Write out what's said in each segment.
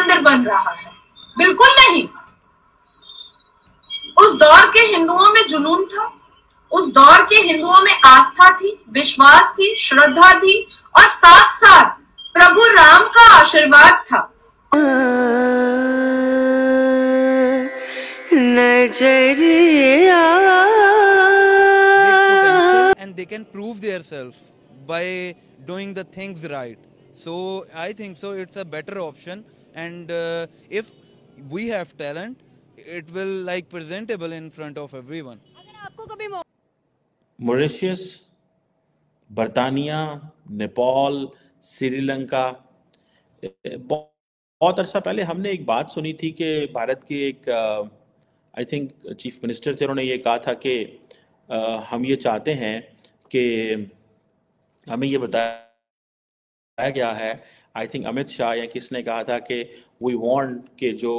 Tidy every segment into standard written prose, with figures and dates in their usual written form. मंदिर बन रहा है, बिल्कुल नहीं। उस दौर के हिंदुओं में जुनून था, उस दौर के हिंदुओं में आस्था थी, विश्वास थी, श्रद्धा थी और साथ साथ प्रभु राम का आशीर्वाद था। And they can prove themselves by doing the things right. So I think so it's a better option. And if we have talent, it will like presentable in front of everyone. Mauritius, बर्तानिया, नेपाल, श्रीलंका, बहुत अर्सा पहले हमने एक बात सुनी थी कि भारत के एक आई थिंक चीफ मिनिस्टर थे, उन्होंने ये कहा था कि हम ये चाहते हैं कि हमें ये बताया गया है, आई थिंक अमित शाह या किसने कहा था कि वी वांट के जो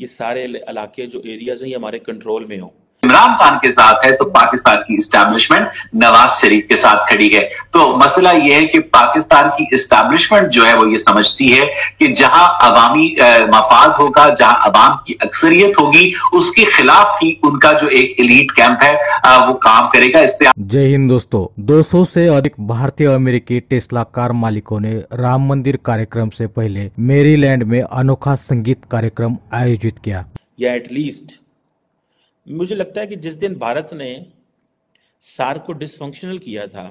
ये सारे इलाके जो एरियाज हैं ये हमारे कंट्रोल में हो। इमरान खान के साथ है तो पाकिस्तान की इस्टैब्लिशमेंट नवाज शरीफ के साथ खड़ी है। तो मसला यह है कि पाकिस्तान की इस्टैब्लिशमेंट जो है वो ये समझती है कि जहां अवामी मफाद होगा, जहां अवाम की अक्सरियत होगी, उसके खिलाफ ही उनका जो एक एलीट कैंप है वो काम करेगा। इससे जय हिंद दोस्तों, 200 से अधिक भारतीय अमेरिकी टेस्ला कार मालिकों ने राम मंदिर कार्यक्रम से पहले मेरीलैंड में अनोखा संगीत कार्यक्रम आयोजित किया। या एटलीस्ट मुझे लगता है कि जिस दिन भारत ने सार्क को डिसफंक्शनल किया था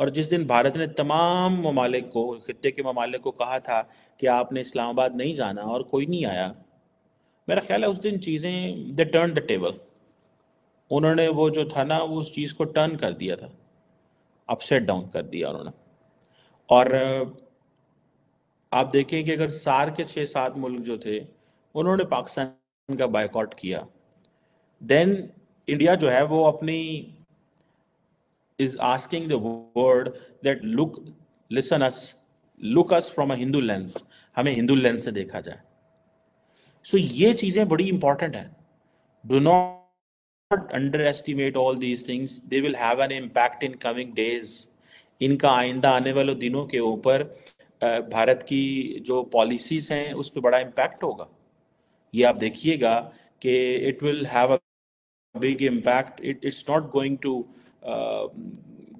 और जिस दिन भारत ने तमाम ममालिक को, खित्ते के ममालिक को कहा था कि आपने इस्लामाबाद नहीं जाना और कोई नहीं आया, मेरा ख्याल है उस दिन चीज़ें दे टर्न द टेबल, उन्होंने वो जो था ना वो उस चीज़ को टर्न कर दिया था, अपसेट डाउन कर दिया उन्होंने। और आप देखें कि अगर सार्क के 6-7 मुल्क जो थे उन्होंने पाकिस्तान का बायकॉट किया, देन इंडिया जो है वो अपनी is asking the world that look listen us, look us from a Hindu lens, हमें हिंदू लेंस से देखा जाए। सो ये चीज़ें बड़ी इंपॉर्टेंट हैं। Do not underestimate all these things, they will have an impact in coming days. इनका आइंदा आने वाले दिनों के ऊपर भारत की जो पॉलिसीज हैं उस पर बड़ा इम्पैक्ट होगा। ये आप देखिएगा कि it will have big impact. It's not going to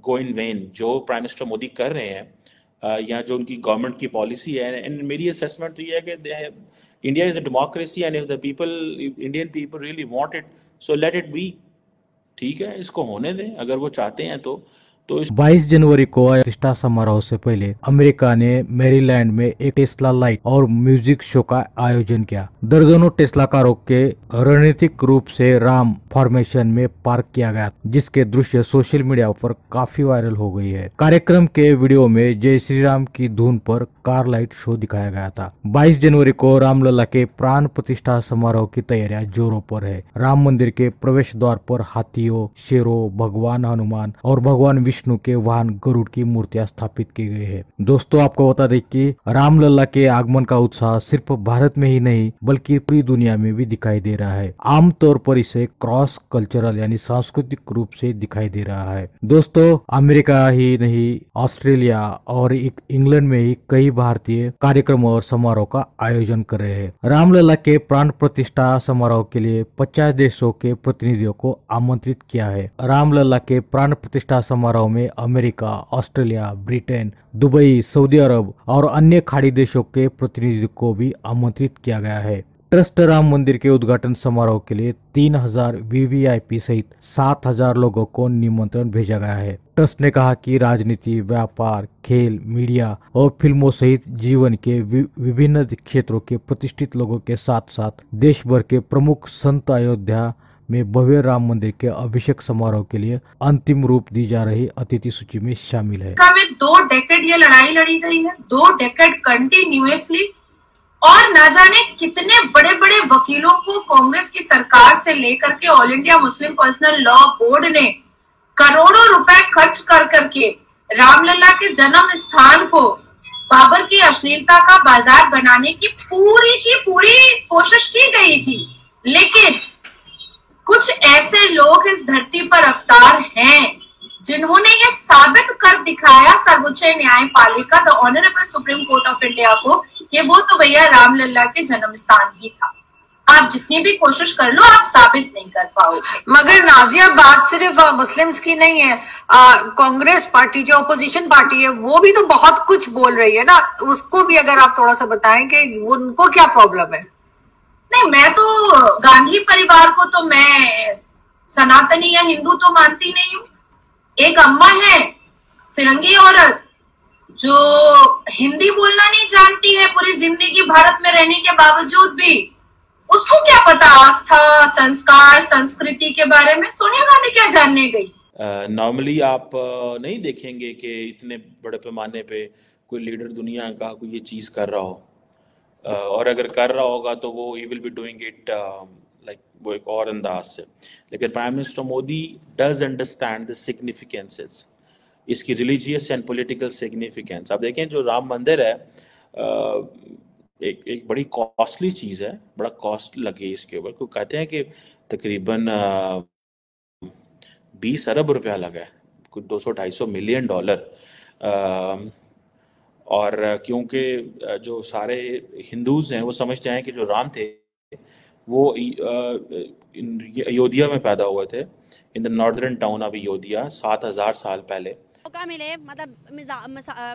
go in vain. जो प्राइम मिनिस्टर मोदी कर रहे हैं या जो उनकी गवर्नमेंट की पॉलिसी है, एंड मेरी असेसमेंट तो ये है कि India is a democracy and if the people, Indian people really want it so let it be. ठीक है, इसको होने दें अगर वो चाहते हैं तो 22 जनवरी को प्रतिष्ठा समारोह से पहले अमेरिका ने मैरीलैंड में एक टेस्ला लाइट और म्यूजिक शो का आयोजन किया। दर्जनों टेस्ला कारों के रणनीतिक रूप से राम फॉर्मेशन में पार्क किया गया, जिसके दृश्य सोशल मीडिया पर काफी वायरल हो गई है। कार्यक्रम के वीडियो में जय श्री राम की धुन पर कार लाइट शो दिखाया गया था। 22 जनवरी को रामलला के प्राण प्रतिष्ठा समारोह की तैयारियां जोरों पर है। राम मंदिर के प्रवेश द्वार पर हाथियों, शेरों, भगवान हनुमान और भगवान विष्णु के वाहन गरुड़ की मूर्तियां स्थापित की गई है। दोस्तों आपको बता दें कि रामलला के आगमन का उत्साह सिर्फ भारत में ही नहीं बल्कि पूरी दुनिया में भी दिखाई दे रहा है। आमतौर पर इसे क्रॉस कल्चरल यानी सांस्कृतिक रूप से दिखाई दे रहा है। दोस्तों अमेरिका ही नहीं, ऑस्ट्रेलिया और इंग्लैंड में ही कई भारतीय कार्यक्रमों और समारोह का आयोजन कर रहे हैं। रामलला के प्राण प्रतिष्ठा समारोह के लिए 50 देशों के प्रतिनिधियों को आमंत्रित किया है। रामलला के प्राण प्रतिष्ठा समारोह में America, Australia, Britain, Dubai, Saudi अरब और अन्य खाड़ी देशों के प्रतिनिधियों को भी आमंत्रित किया गया है। ट्रस्ट राम मंदिर के उद्घाटन समारोह के लिए 3000 वीवीआईपी सहित 7000 लोगों को निमंत्रण भेजा गया है। ट्रस्ट ने कहा कि राजनीति, व्यापार, खेल, मीडिया और फिल्मों सहित जीवन के विभिन्न क्षेत्रों के प्रतिष्ठित लोगों के साथ साथ देश भर के प्रमुख संत अयोध्या में भव्य राम मंदिर के अभिषेक समारोह के लिए अंतिम रूप दी जा रही अतिथि सूची में शामिल है। में 2 डेकेड ये लड़ाई लड़ी गई है, 2 डेकेड कंटिन्यूअसली, और ना जाने कितने बड़े बड़े वकीलों को कांग्रेस की सरकार से लेकर के all India Muslim personal law board ने करोड़ों रुपए खर्च कर करके रामलला के जन्म स्थान को बाबर की अश्लीलता का बाजार बनाने की पूरी कोशिश की गई थी। लेकिन कुछ ऐसे लोग इस धरती पर अवतार हैं जिन्होंने ये साबित कर दिखाया सर्वोच्च न्यायपालिका, the honourable Supreme Court of India को, ये वो तो भैया रामलला के जन्म स्थान ही था, आप जितनी भी कोशिश कर लो आप साबित नहीं कर पाओगे। मगर नाजिया बात सिर्फ मुस्लिम्स की नहीं है, कांग्रेस पार्टी जो ओपोजिशन पार्टी है वो भी तो बहुत कुछ बोल रही है ना, उसको भी अगर आप थोड़ा सा बताएं कि उनको क्या प्रॉब्लम है। नहीं, मैं तो गांधी परिवार को तो मैं सनातनी या हिंदू तो मानती नहीं हूँ। एक अम्मा है फिरंगी औरत जो हिंदी बोलना नहीं जानती है, पूरी जिंदगी भारत में रहने के बावजूद भी उसको क्या पता आस्था, संस्कार, संस्कृति के बारे में। सोनिया गांधी क्या जानने गई? नॉर्मली आप नहीं देखेंगे कि इतने बड़े पैमाने पे कोई लीडर दुनिया का कोई ये चीज कर रहा हो, और अगर कर रहा होगा तो वो ही will be doing it like वो एक और अंदाज से। लेकिन prime minister Modi does understand the significances, इसकी रिलीजियस एंड पॉलिटिकल सिग्निफिकेंस। आप देखें जो राम मंदिर है एक बड़ी कॉस्टली चीज़ है, बड़ा कॉस्ट लगी इसके ऊपर, को कहते हैं कि तकरीबन 20 अरब रुपया लगा है, कुछ 200-250 मिलियन डॉलर। और क्योंकि जो सारे हिंदूज हैं वो समझते हैं कि जो राम थे वो अयोध्या में पैदा हुए थे, in the northern town of Ayodhya 7000 साल पहले। मौका मिले, मतलब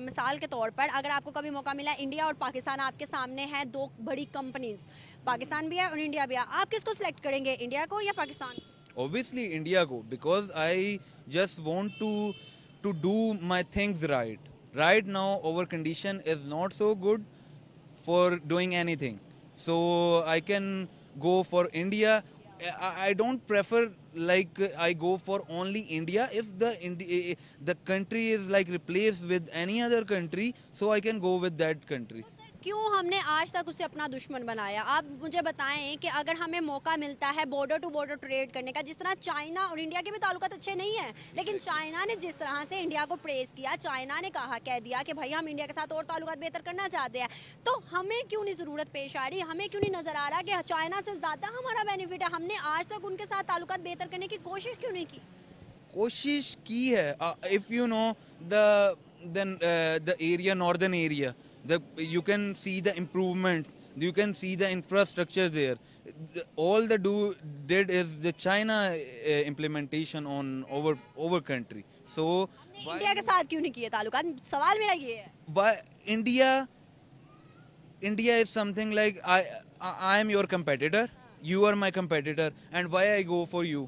मिसाल के तौर पर अगर आपको कभी मौका मिला, इंडिया और पाकिस्तान आपके सामने हैं, दो बड़ी कंपनीज, पाकिस्तान भी है और इंडिया भी है, आप किसको सिलेक्ट करेंगे, इंडिया को या पाकिस्तान? ऑब्वियसली इंडिया को, because I just want to do my things right. Right now our condition is not so good for doing anything, so I can go for India. I don't prefer like I go for only India. If the country is like replaced with any other country, so I can go with that country. क्यों हमने आज तक उसे अपना दुश्मन बनाया? आप मुझे बताएं कि अगर हमें मौका मिलता है बॉर्डर टू बॉर्डर ट्रेड करने का, जिस तरह चाइना और इंडिया के भी ताल्लुकात अच्छे नहीं हैं, लेकिन चाइना ने जिस तरह से इंडिया को प्रेस किया, चाइना ने कह दिया कि भाई हम इंडिया के साथ और ताल्लुकात बेहतर करना चाहते हैं, तो हमें क्यों नहीं ज़रूरत पेश आ रही, हमें क्यों नहीं नज़र आ रहा कि चाइना से ज़्यादा हमारा बेनिफिट है? हमने आज तक उनके साथ ताल्लुकात बेहतर करने की कोशिश क्यों नहीं की? कोशिश की है, if you know the area, northern area, you can see the improvements, you can see the infrastructure there. All the did is the China implementation on our country. So India के साथ क्यों नहीं किए ताल्लुकात? सवाल मेरा ये है। Why India is something like I am your competitor, you are my competitor, and why I go for you?